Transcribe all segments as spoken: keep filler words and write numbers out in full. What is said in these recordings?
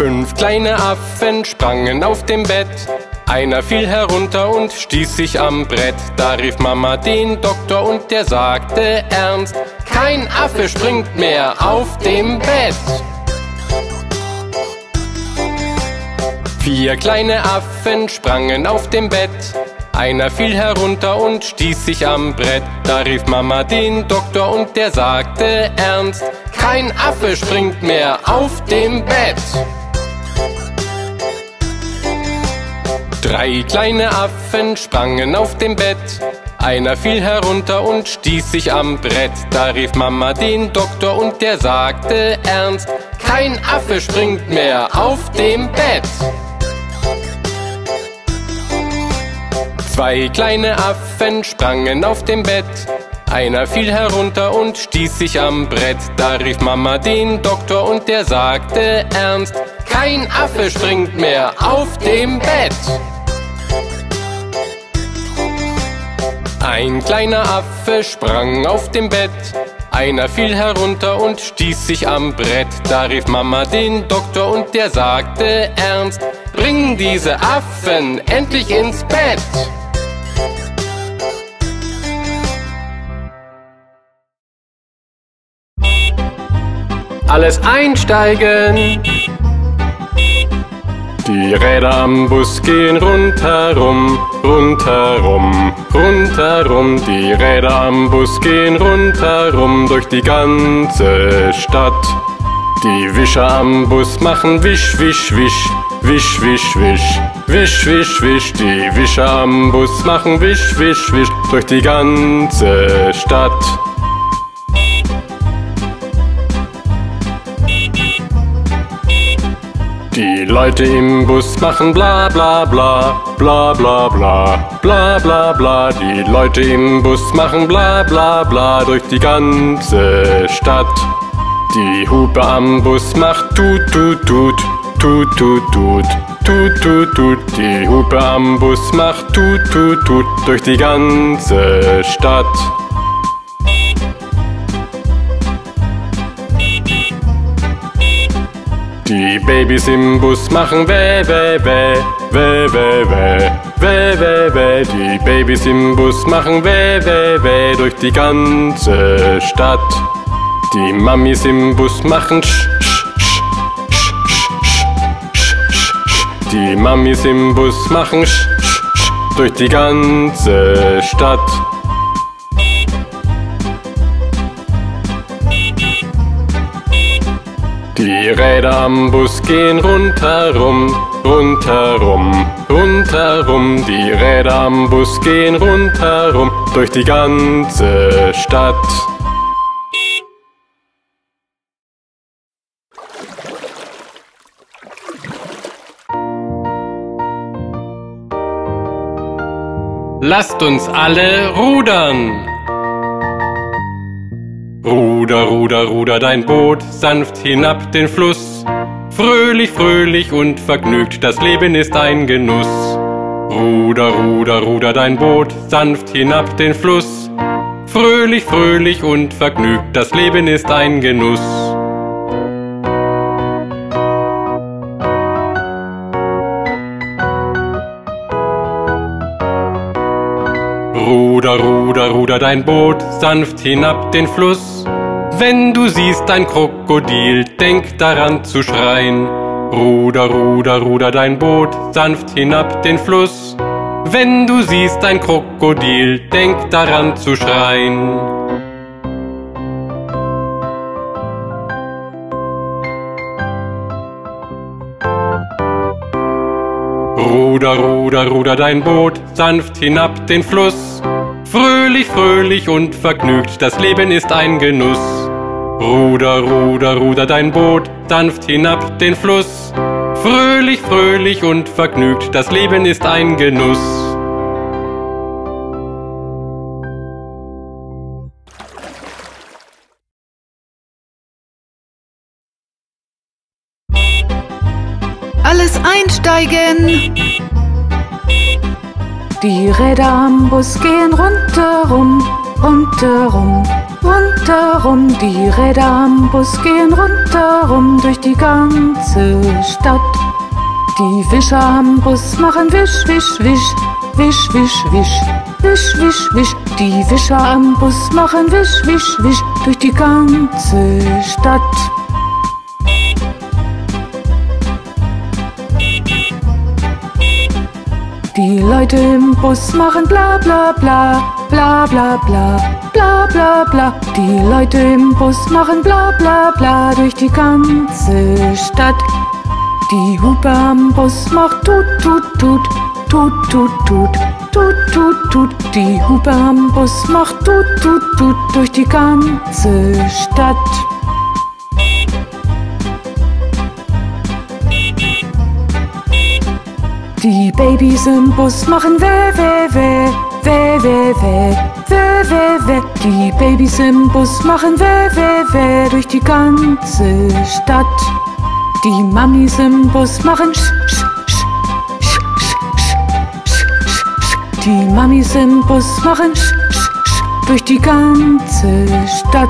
Fünf kleine Affen sprangen auf dem Bett. Einer fiel herunter und stieß sich am Brett. Da rief Mama den Doktor und der sagte ernst: Kein Affe springt mehr auf dem Bett. Vier kleine Affen sprangen auf dem Bett. Einer fiel herunter und stieß sich am Brett. Da rief Mama den Doktor und der sagte ernst: Kein Affe springt mehr auf dem Bett. Drei kleine Affen sprangen auf dem Bett. Einer fiel herunter und stieß sich am Brett. Da rief Mama den Doktor und der sagte ernst: Kein Affe springt mehr auf dem Bett. Zwei kleine Affen sprangen auf dem Bett. Einer fiel herunter und stieß sich am Brett. Da rief Mama den Doktor und der sagte ernst: Kein Affe springt mehr auf dem Bett. Ein kleiner Affe sprang auf dem Bett. Einer fiel herunter und stieß sich am Brett. Da rief Mama den Doktor und der sagte ernst: Bring diese Affen endlich ins Bett. Alles einsteigen! Die Räder am Bus gehen rundherum, rundherum, rundherum. Die Räder am Bus gehen rundherum durch die ganze Stadt. Die Wischer am Bus machen wisch, wisch, wisch, wisch, wisch, wisch, wisch, wisch, wisch. Die Wischer am Bus machen wisch, wisch, wisch durch die ganze Stadt. Die Leute im Bus machen bla bla bla, bla bla bla, bla bla bla. Die Leute im Bus machen bla bla bla durch die ganze Stadt. Die Hupe am Bus macht tut tut tut, tut tut tut, tut tut tut. Die Hupe am Bus macht tut tut tut durch die ganze Stadt. Die Babys im Bus machen weh, weh, weh, weh, weh, weh, weh, weh, weh. Die Babys im Bus machen weh, weh, weh durch die ganze Stadt. Die Mamis im Bus machen sch, sch, sch, sch, sch, sch, sch, sch. Die Mamis im Bus machen sch, sch, sch durch die ganze Stadt. Die Räder am Bus gehen rundherum, rundherum, rundherum. Die Räder am Bus gehen rundherum durch die ganze Stadt. Lasst uns alle rudern! Ruder, Ruder, Ruder dein Boot sanft hinab den Fluss. Fröhlich, fröhlich und vergnügt, das Leben ist ein Genuss. Ruder, Ruder, Ruder dein Boot sanft hinab den Fluss. Fröhlich, fröhlich und vergnügt, das Leben ist ein Genuss. Ruder, Ruder, Ruder dein Boot sanft hinab den Fluss. Wenn du siehst ein Krokodil, denk daran zu schreien. Ruder, Ruder, Ruder dein Boot sanft hinab den Fluss. Wenn du siehst ein Krokodil, denk daran zu schreien. Ruder, Ruder, Ruder dein Boot sanft hinab den Fluss. Fröhlich, fröhlich und vergnügt, das Leben ist ein Genuss. Ruder, Ruder, Ruder dein Boot sanft hinab den Fluss. Fröhlich, fröhlich und vergnügt, das Leben ist ein Genuss. Alles einsteigen! Die Räder am Bus gehen rundherum, rundherum, Rundherum, die Räder am Bus gehen rundherum durch die ganze Stadt. Die Wischer am Bus machen wisch, wisch, wisch, wisch, wisch, wisch, wisch, wisch, wisch. Die Wischer am Bus machen wisch, wisch, wisch durch die ganze Stadt. Die Leute im Bus machen bla bla bla, bla bla bla, bla bla bla. Die Leute im Bus machen bla bla bla durch die ganze Stadt. Die Hupe am Bus macht tut tut tut, tut tut tut, tut tut tut. Die Hupe am Bus macht tut tut tut durch die ganze Stadt. Die Babys im Bus machen weh, weh, weh, weh, weh, weh, weh, weh, weh. Die Babys im Bus machen weh, weh, weh durch die ganze Stadt. Die Mamis im Bus machen sch, sch, sch, sch, sch, sch, sch, sch. Die Mamis im Bus machen sch, sch, sch durch die ganze Stadt.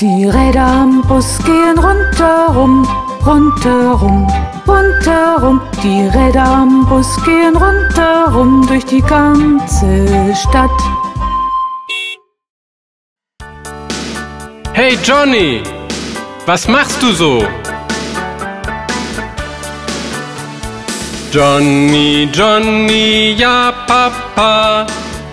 Die Räder am Bus gehen rundherum, rundherum, rundherum. Die Räder am Bus gehen rundherum durch die ganze Stadt. Hey Johnny, was machst du so? Johnny, Johnny, ja Papa,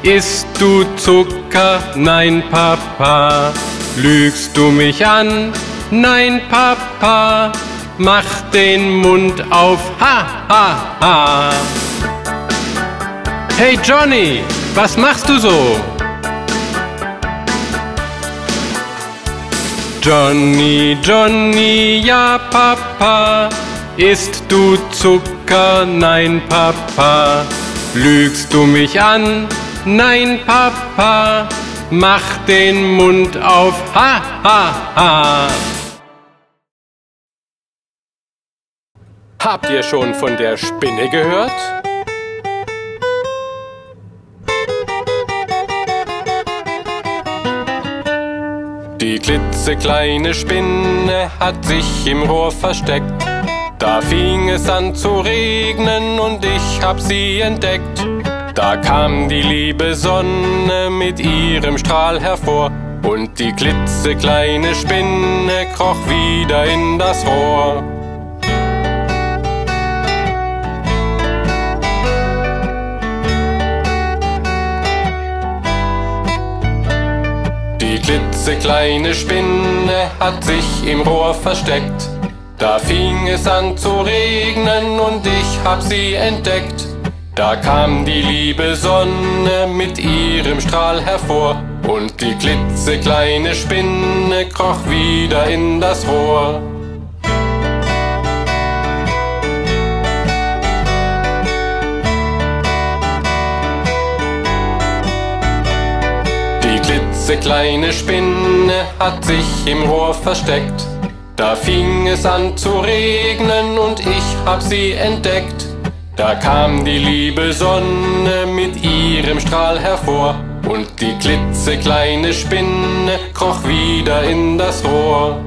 isst du Zucker? Nein Papa. Lügst du mich an? Nein, Papa, mach den Mund auf, ha, ha, ha. Hey Johnny, was machst du so? Johnny, Johnny, ja Papa, isst du Zucker? Nein, Papa. Lügst du mich an? Nein, Papa. Mach den Mund auf, ha, ha, ha. Habt ihr schon von der Spinne gehört? Die klitzekleine Spinne hat sich im Rohr versteckt. Da fing es an zu regnen und ich hab sie entdeckt. Da kam die liebe Sonne mit ihrem Strahl hervor und die klitzekleine Spinne kroch wieder in das Rohr. Die klitzekleine Spinne hat sich im Rohr versteckt. Da fing es an zu regnen und ich hab sie entdeckt. Da kam die liebe Sonne mit ihrem Strahl hervor und die klitzekleine Spinne kroch wieder in das Rohr. Die klitzekleine Spinne hat sich im Rohr versteckt. Da fing es an zu regnen und ich hab sie entdeckt. Da kam die liebe Sonne mit ihrem Strahl hervor und die klitzekleine Spinne kroch wieder in das Rohr.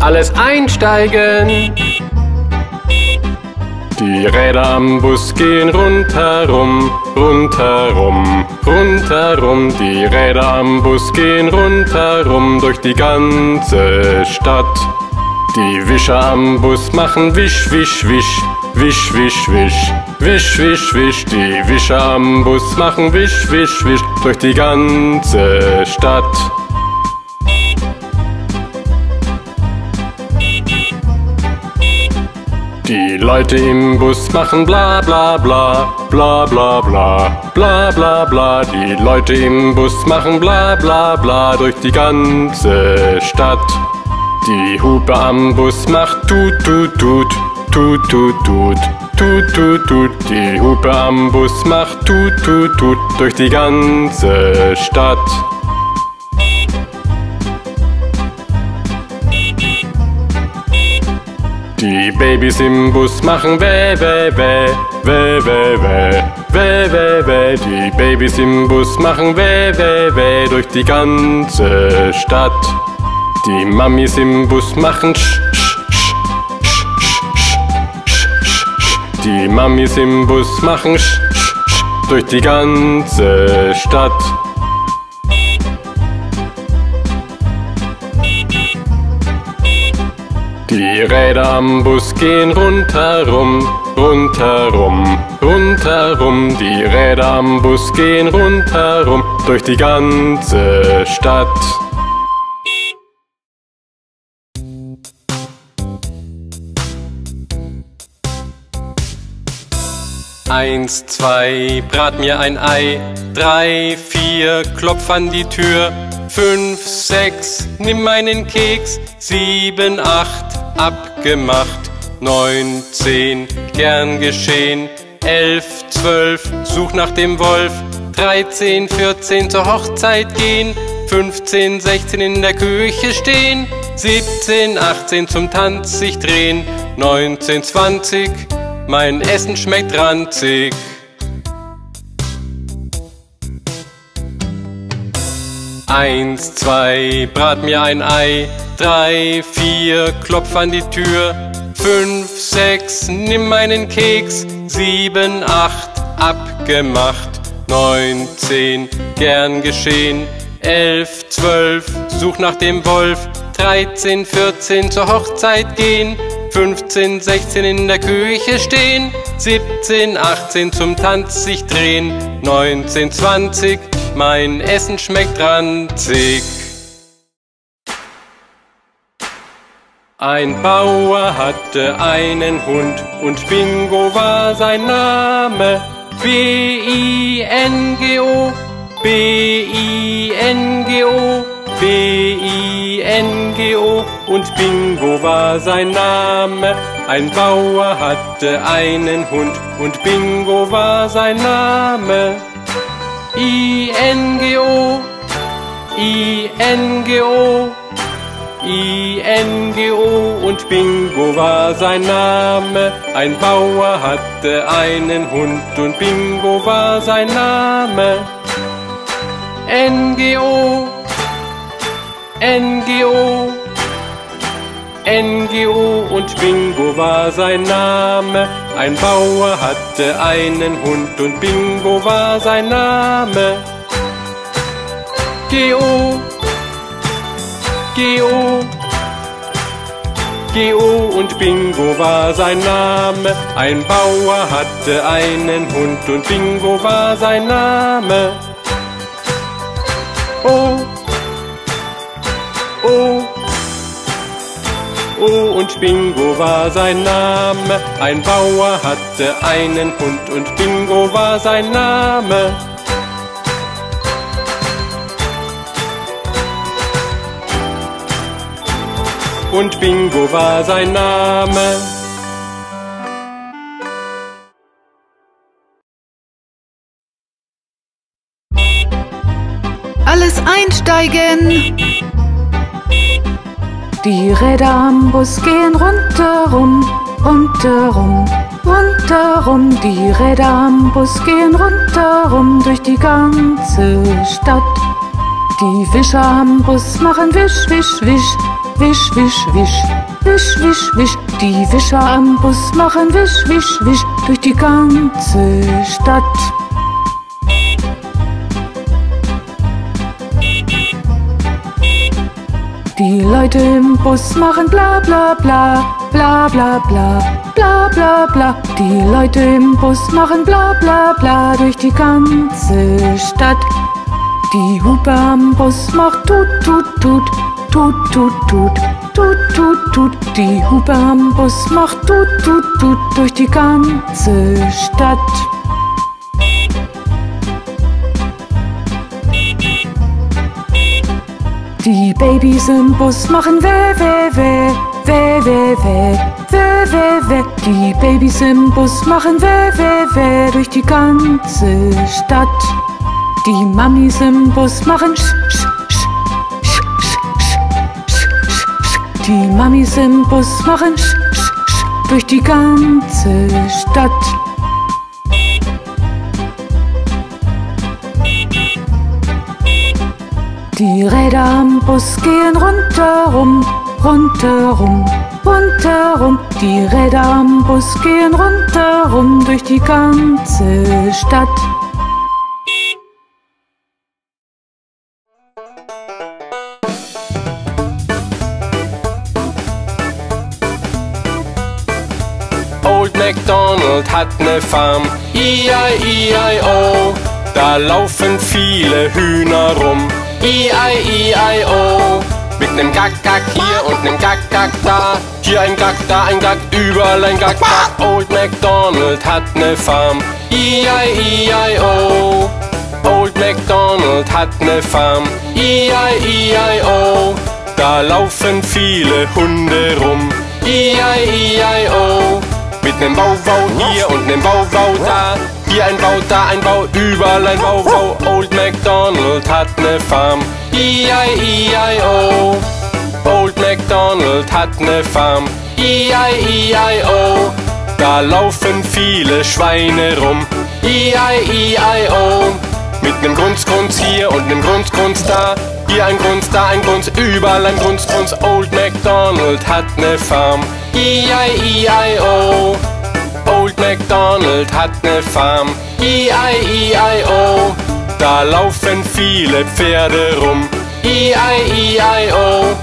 Alles einsteigen! Die Räder am Bus gehen rundherum, rundherum, rundherum. Die Räder am Bus gehen rundherum durch die ganze Stadt. Die Wischer am Bus machen wisch, wisch, wisch, wisch, wisch, wisch, wisch, wisch, wisch. Die Wischer am Bus machen wisch, wisch, wisch durch die ganze Stadt. Die Leute im Bus machen bla bla bla, bla bla bla, bla bla bla. Die Leute im Bus machen bla bla bla durch die ganze Stadt. Die Hupe am Bus macht tut tut tut, tut tut tut, tut tut tut, die Hupe am Bus macht tut tut tut durch die ganze Stadt. Die Babys im Bus machen weh weh weh, weh weh weh, weh weh weh. Die Babys im Bus machen weh weh weh durch die ganze Stadt. Die Mamis im Bus machen sch sch sch sch sch sch sch. Die Mamis im Bus machen sch sch sch durch die ganze Stadt. Die Räder am Bus gehen rundherum, rundherum, rundherum. Die Räder am Bus gehen rundherum durch die ganze Stadt. Eins, zwei, brat mir ein Ei. Drei, vier, klopf an die Tür. Fünf, sechs, nimm meinen Keks. Sieben, acht, abgemacht. Neun, zehn, gern geschehen. Elf, zwölf, such nach dem Wolf. Dreizehn, vierzehn, zur Hochzeit gehen. Fünfzehn, sechzehn, in der Küche stehen. Siebzehn, achtzehn, zum Tanz sich drehen. Neunzehn, zwanzig, mein Essen schmeckt ranzig. Eins, zwei, brat mir ein Ei. Drei, vier, klopf an die Tür. Fünf, sechs, nimm meinen Keks. Sieben, acht, abgemacht. Neun, zehn, gern geschehen. Elf, zwölf, such nach dem Wolf. Dreizehn, vierzehn, zur Hochzeit gehen. Fünfzehn, sechzehn, in der Küche stehen. Siebzehn, achtzehn, zum Tanz sich drehen. Neunzehn, zwanzig, mein Essen schmeckt ranzig. Ein Bauer hatte einen Hund und Bingo war sein Name. B I N G O, B I N G O, B I N G O, und Bingo war sein Name. Ein Bauer hatte einen Hund und Bingo war sein Name. I N G O, I N G O, I N G O, und Bingo war sein Name. Ein Bauer hatte einen Hund und Bingo war sein Name. N G O, N G O, N G O, und Bingo war sein Name. Ein Bauer hatte einen Hund und Bingo war sein Name. G O, G O, G O, und Bingo war sein Name. Ein Bauer hatte einen Hund und Bingo war sein Name. O, O, O, und Bingo war sein Name. Ein Bauer hatte einen Hund und Bingo war sein Name. Und Bingo war sein Name. Alles einsteigen! Die Räder am Bus gehen rundherum, rundherum, rundherum. Die Räder am Bus gehen rundherum durch die ganze Stadt. Die Wischer am Bus machen wisch, wisch, wisch, wisch, wisch, wisch, wisch, wisch, wisch. Die Wischer am Bus machen wisch, wisch, wisch durch die ganze Stadt. Die Leute im Bus machen bla bla bla, bla bla bla, bla bla bla. Die Leute im Bus machen bla bla bla durch die ganze Stadt. Die Hupe am Bus macht tut tut tut, tut tut tut, tut tut tut. Die Hupe am Bus macht tut tut tut durch die ganze Stadt. Die Babys im Bus machen weh, weh, weh, weh, weh, weh, weh, weh, weh. Die Babys im Bus machen weh, weh, weh durch die ganze Stadt. Die Mamis im Bus machen sch, sch, sch, sch, sch, sch, sch, sch. Die Mamis im Bus machen sch, sch, sch durch die ganze Stadt. Die Räder am Bus gehen rundherum, rundherum, rundherum. Die Räder am Bus gehen rundherum durch die ganze Stadt. Old MacDonald hat ne Farm, I I I O. Da laufen viele Hühner rum, I I I O. Mit nem Gack-Gack hier und nem Gack-Gack da, hier ein Gack, da ein Gack, überall ein Gack-Gack. Old MacDonald hat ne Farm, I I I O. Old MacDonald hat ne Farm, I I I O. Da laufen viele Hunde rum, I I I O. Mit nem Bau-Bau hier und nem Bau-Bau da, hier ein Bau, da ein Bau, überall ein Bau-Bau. Old MacDonald hat ne Farm, I I I O. Old MacDonald hat ne Farm, I I I O. Da laufen viele Schweine rum, I I I O. Mit nem Grunz-Grunz hier und nem Grunz-Grunz da, hier ein Grunz, da ein Grunz, überall ein Grunz-Grunz. Old MacDonald hat ne Farm, I I I O. Old MacDonald hat ne Farm, I I I O. Da laufen viele Pferde rum, I I I O.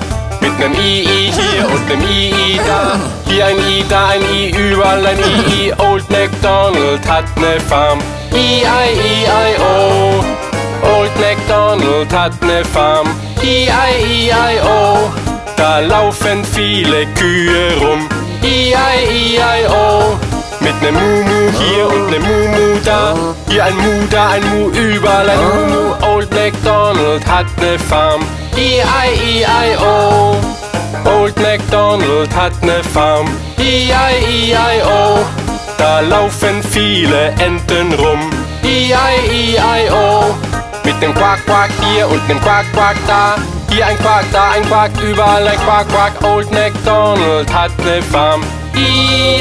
Mit nem I I hier und nem I I da, hier ein I, da ein I, überall ein I I. Old MacDonald hat ne Farm, I I I O. Old MacDonald hat ne Farm, I I I O. Da laufen viele Kühe rum, I I I O. Mit nem Mumu hier und nem Mumu da, hier ein Mu, da ein Mu, überall ein Mumu. Old MacDonald hat ne Farm, I I I O. Old MacDonald hat ne Farm, I I I O. Da laufen viele Enten rum, I I I O. Mit dem Quack Quack hier und dem Quack Quack da, hier ein Quack, da ein Quack, überall ein Quack Quack. Old MacDonald hat ne Farm, I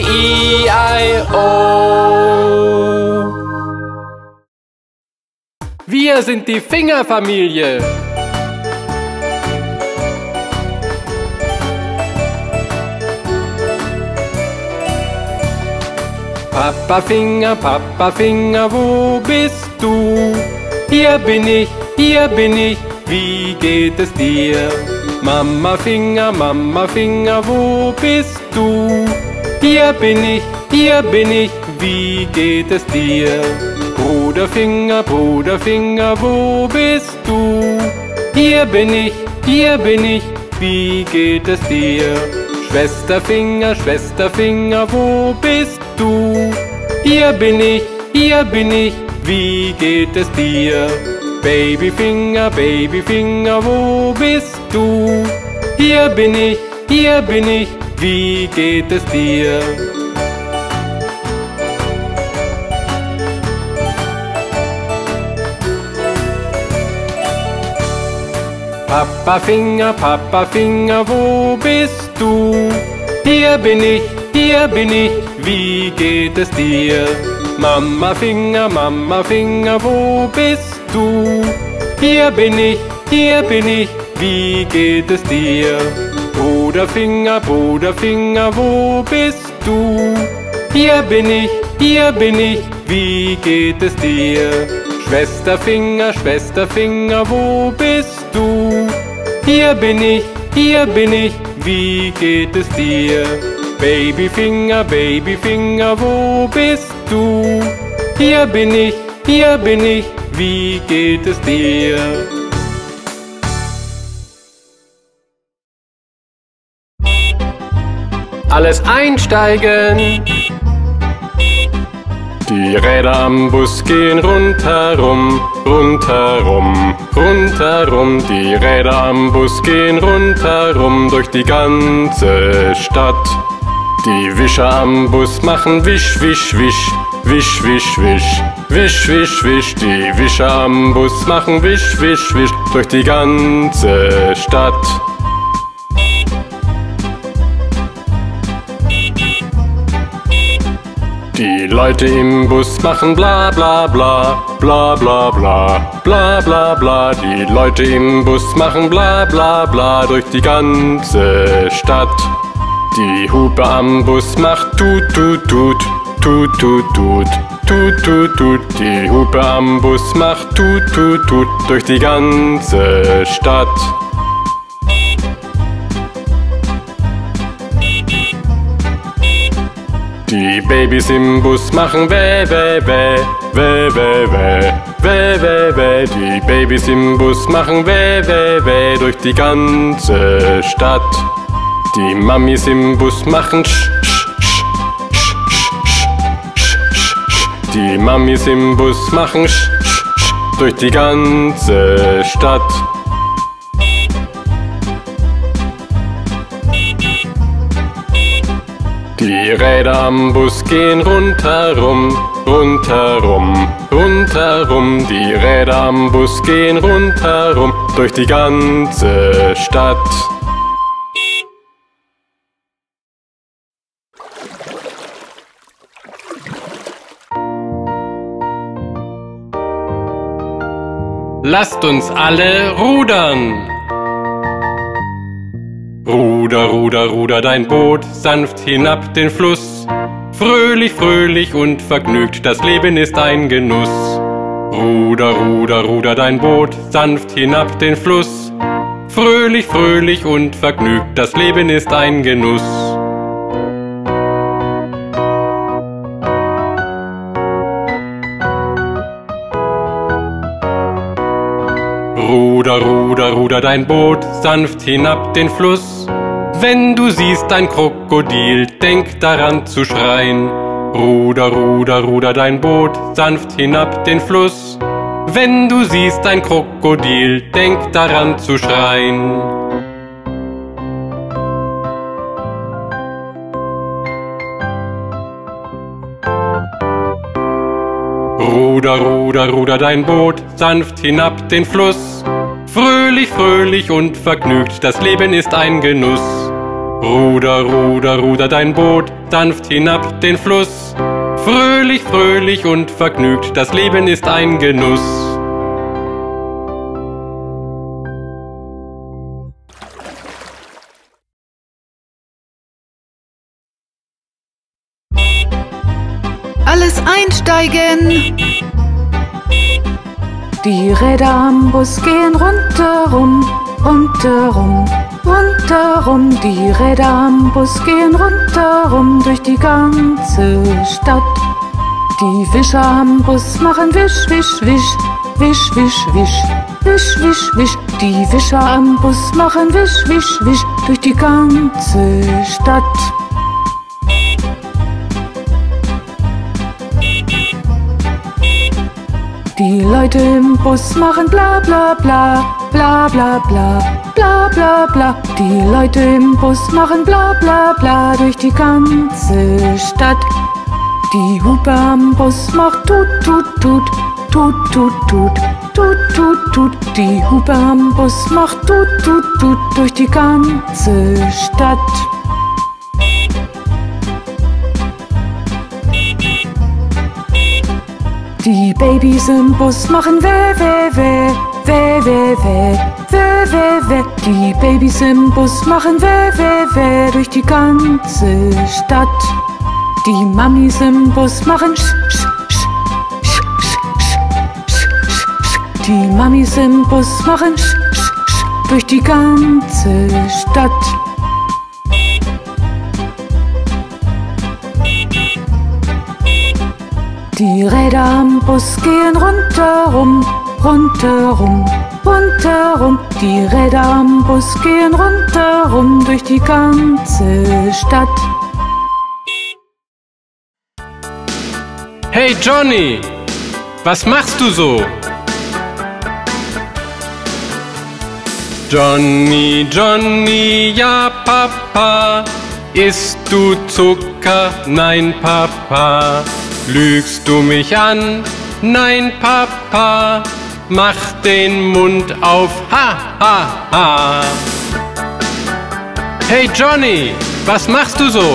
I I O. Wir sind die Fingerfamilie. Papa Finger, Papa Finger, wo bist du? Hier bin ich, hier bin ich, wie geht es dir? Mama Finger, Mama Finger, wo bist du? Hier bin ich, hier bin ich, wie geht es dir? Bruder Finger, Bruder Finger, wo bist du? Hier bin ich, hier bin ich, wie geht es dir? Schwester Finger, Schwester Finger, wo bist du? Hier bin ich, hier bin ich, wie geht es dir? Babyfinger, Babyfinger, wo bist du? Hier bin ich, hier bin ich, wie geht es dir? Papa Finger, Papa Finger, wo bist du? Hier bin ich, hier bin ich, wie geht es dir? Mama Finger, Mama Finger, wo bist du? Hier bin ich, hier bin ich, wie geht es dir? Bruder Finger, Bruder Finger, wo bist du? Hier bin ich, hier bin ich, wie geht es dir? Schwester Finger, Schwester Finger, wo bist du? Hier bin ich, hier bin ich, wie geht es dir? Babyfinger, Babyfinger, wo bist du? Hier bin ich, hier bin ich, wie geht es dir? Alles einsteigen! Die Räder am Bus gehen rundherum, rundherum, rundherum. Die Räder am Bus gehen rundherum durch die ganze Stadt. Die Wischer am Bus machen wisch, wisch, wisch, wisch, wisch, wisch, wisch, wisch, wisch. Die Wischer am Bus machen wisch, wisch, wisch durch die ganze Stadt. Die Leute im Bus machen bla bla bla, bla bla bla, bla bla bla. Die Leute im Bus machen bla bla bla durch die ganze Stadt. Die Hupe am Bus macht tut tut tut, tut tut tut, tut tut tut. Die Hupe am Bus macht tut tut tut durch die ganze Stadt. Die Babys im Bus machen weh, weh, weh, weh, weh, weh, weh, weh, weh. Die Babys im Bus machen weh, weh, weh durch die ganze Stadt. Die Mamis im Bus machen sch, sch, sch, sch, sch, sch, sch, sch. Die Mamis im Bus machen sch, sch, sch durch die ganze Stadt. Die Räder am Bus gehen rundherum, rundherum, rundherum. Die Räder am Bus gehen rundherum durch die ganze Stadt. Lasst uns alle rudern! Ruder, Ruder, Ruder dein Boot sanft hinab den Fluss. Fröhlich, fröhlich und vergnügt, das Leben ist ein Genuss. Ruder, Ruder, Ruder dein Boot sanft hinab den Fluss. Fröhlich, fröhlich und vergnügt, das Leben ist ein Genuss. Ruder, Ruder, Ruder dein Boot sanft hinab den Fluss. Wenn du siehst ein Krokodil, denk daran zu schreien. Ruder, Ruder, Ruder dein Boot sanft hinab den Fluss. Wenn du siehst ein Krokodil, denk daran zu schreien. Ruder, Ruder, Ruder dein Boot sanft hinab den Fluss. Fröhlich, fröhlich und vergnügt, das Leben ist ein Genuss. Ruder, Ruder, Ruder dein Boot sanft hinab den Fluss. Fröhlich, fröhlich und vergnügt, das Leben ist ein Genuss. Alles einsteigen! Die Räder am Bus gehen rundherum, rundherum, rundherum. Die Räder am Bus gehen rundherum durch die ganze Stadt. Die Wischer am Bus machen wisch, wisch, wisch, wisch, wisch, wisch, wisch, wisch, wisch. Die Wischer am Bus machen wisch, wisch, wisch durch die ganze Stadt. Die Leute im Bus machen bla bla bla, bla bla bla, bla bla bla. Die Leute im Bus machen bla bla bla durch die ganze Stadt. Die Hupe am Bus macht tut tut tut, tut tut tut, tut tut tut. Die Hupe am Bus macht tut tut tut durch die ganze Stadt. Die Babys im Bus machen weh, weh, weh, weh, weh, weh, weh, weh, weh. Die Babys im Bus machen weh, weh, weh durch die ganze Stadt. Die Mamis im Bus machen sch, sch, sch, sch, sch, sch, sch, sch. Die Mamis im Bus machen sch, sch, sch durch die ganze Stadt. Die Räder am Bus gehen rundherum, rundherum, rundherum. Die Räder am Bus gehen rundherum durch die ganze Stadt. Hey Johnny, was machst du so? Johnny, Johnny, ja Papa, Isst du Zucker? Nein, Papa. Lügst du mich an? Nein, Papa. Mach den Mund auf, ha, ha, ha. Hey Johnny, was machst du so?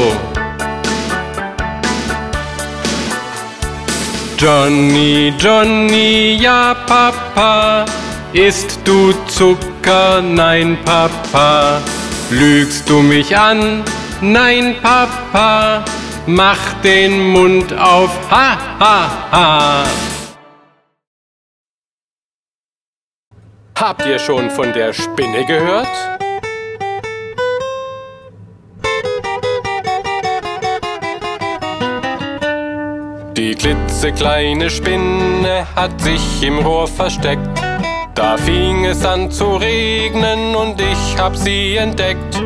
Johnny, Johnny, ja, Papa. Isst du Zucker? Nein, Papa. Lügst du mich an? Nein, Papa. Mach den Mund auf, ha, ha, ha. Habt ihr schon von der Spinne gehört? Die klitzekleine Spinne hat sich im Rohr versteckt. Da fing es an zu regnen und ich hab sie entdeckt.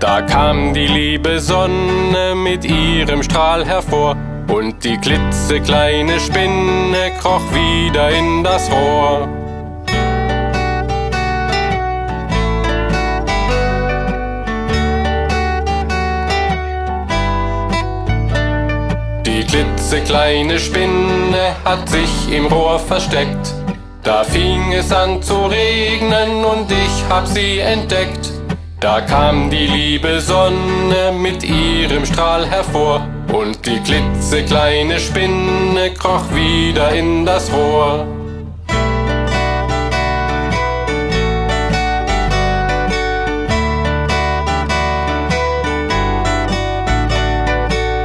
Da kam die liebe Sonne mit ihrem Strahl hervor und die klitzekleine Spinne kroch wieder in das Rohr. Die klitzekleine Spinne hat sich im Rohr versteckt. Da fing es an zu regnen und ich hab sie entdeckt. Da kam die liebe Sonne mit ihrem Strahl hervor und die klitzekleine Spinne kroch wieder in das Rohr.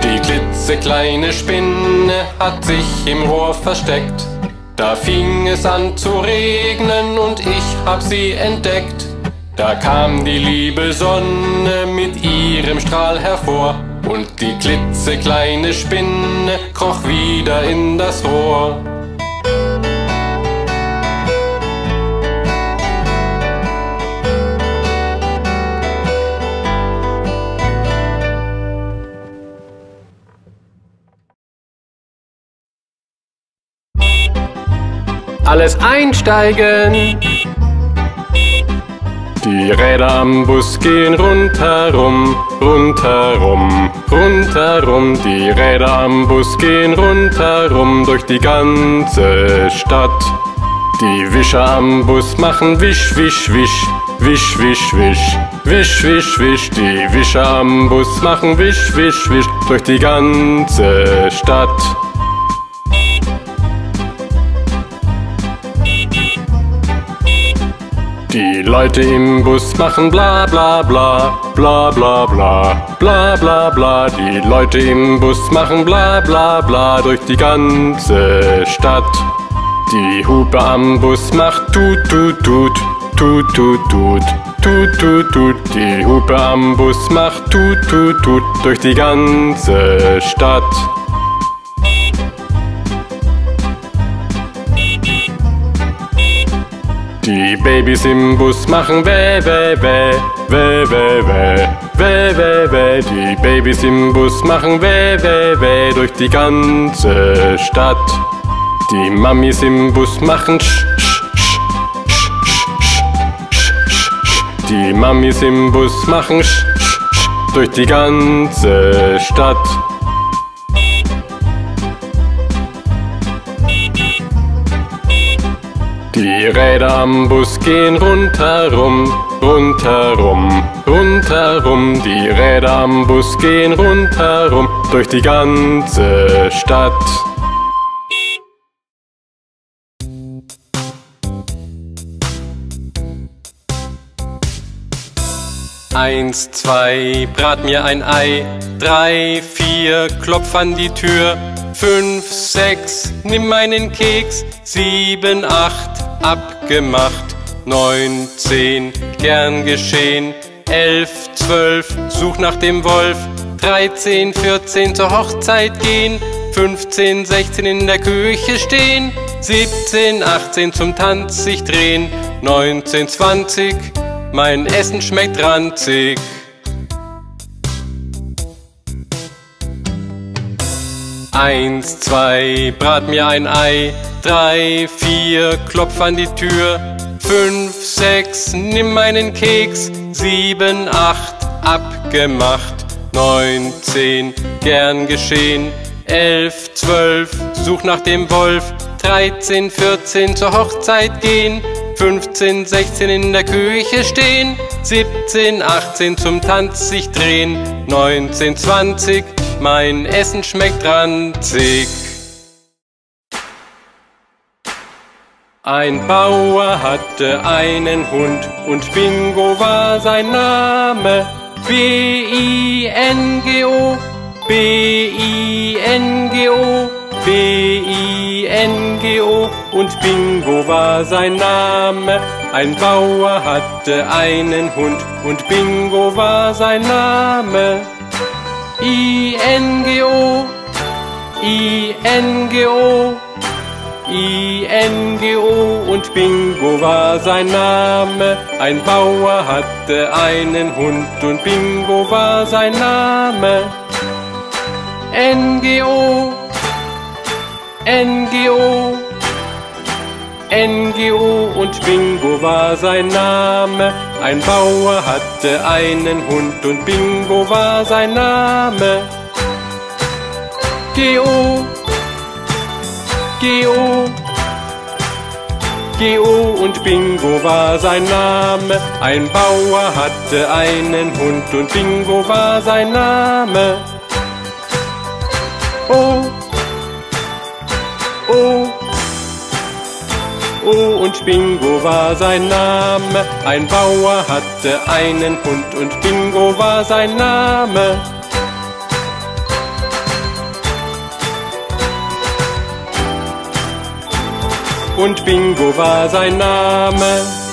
Die klitzekleine Spinne hat sich im Rohr versteckt. Da fing es an zu regnen und ich hab sie entdeckt. Da kam die liebe Sonne mit ihrem Strahl hervor und die klitzekleine Spinne kroch wieder in das Rohr. Alles einsteigen! Die Räder am Bus gehen rundherum, rundherum, rundherum. Die Räder am Bus gehen rundherum durch die ganze Stadt. Die Wischer am Bus machen wisch, wisch, wisch, wisch, wisch, wisch, wisch, wisch, wisch. Die Wischer am Bus machen wisch, wisch, wisch durch die ganze Stadt. Die Leute im Bus machen bla bla bla, bla bla bla, bla bla bla. Die Leute im Bus machen bla bla bla durch die ganze Stadt. Die Hupe am Bus macht tut tut tut, tut tut tut, tut tut tut. Die Hupe am Bus macht tut tut tut durch die ganze Stadt. Die Babys im Bus machen weh, weh, weh, weh, weh, weh, weh, weh, weh. Die Babys im Bus machen weh, weh, weh durch die ganze Stadt. Die Mamis im Bus machen sch, sch, sch, sch, sch, sch, sch, sch. Die Mamis im Bus machen sch, sch, sch durch die ganze Stadt. Die Räder am Bus gehen rundherum, rundherum, rundherum. Die Räder am Bus gehen rundherum durch die ganze Stadt. Eins, zwei, brat mir ein Ei. Drei, vier, klopf an die Tür. Fünf, sechs, nimm meinen Keks. Sieben, acht, abgemacht. Neun, zehn, gern geschehen. Elf, zwölf, such nach dem Wolf. Dreizehn, vierzehn, zur Hochzeit gehen. Fünfzehn, sechzehn, in der Küche stehen. Siebzehn, achtzehn, zum Tanz sich drehen. Neunzehn, zwanzig, mein Essen schmeckt ranzig. Eins, zwei, brat mir ein Ei. Drei, vier, klopf an die Tür. Fünf, sechs, nimm meinen Keks. Sieben, acht, abgemacht. neun, zehn, gern geschehen, elf, zwölf, such nach dem Wolf, dreizehn, vierzehn, zur Hochzeit gehen, fünfzehn, sechzehn, in der Küche stehen, siebzehn, achtzehn, zum Tanz sich drehen, neunzehn, zwanzig, mein Essen schmeckt ranzig. Ein Bauer hatte einen Hund und Bingo war sein Name. B I N G O, B I N G O, B I N G O und Bingo war sein Name. Ein Bauer hatte einen Hund und Bingo war sein Name. I N G O, I N G O, I N G O und Bingo war sein Name. Ein Bauer hatte einen Hund und Bingo war sein Name. N G O, N G O, N G O und Bingo war sein Name. Ein Bauer hatte einen Hund und Bingo war sein Name. G O, G O, G O und Bingo war sein Name. Ein Bauer hatte einen Hund und Bingo war sein Name. O, O, O und Bingo war sein Name. Ein Bauer hatte einen Hund und Bingo war sein Name. Und Bingo war sein Name.